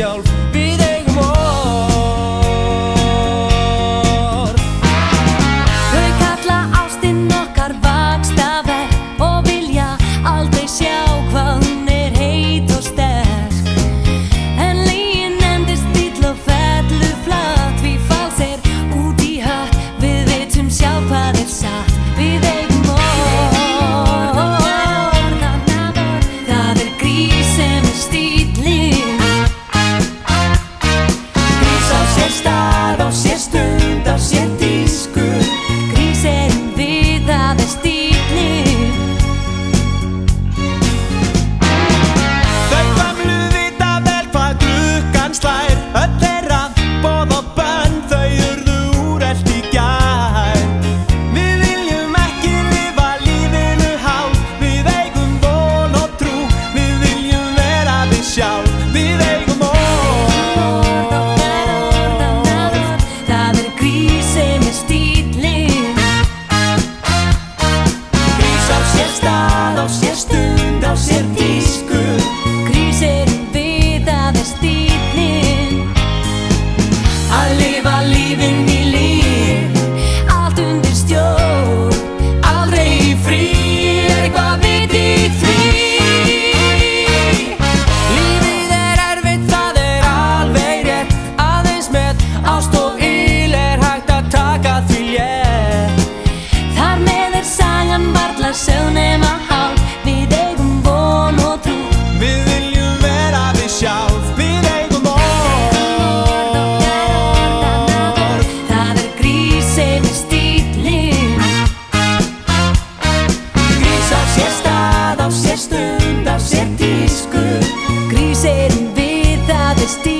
shelf piden more. Þau kalla ástinn okkar vaxtavekk og vilja aldrei sjá hvað hún heit og sterk. En lygin endist ill og fellur flatt, því fáls út í hött, við vitum sjálf hvað satt. Við stay.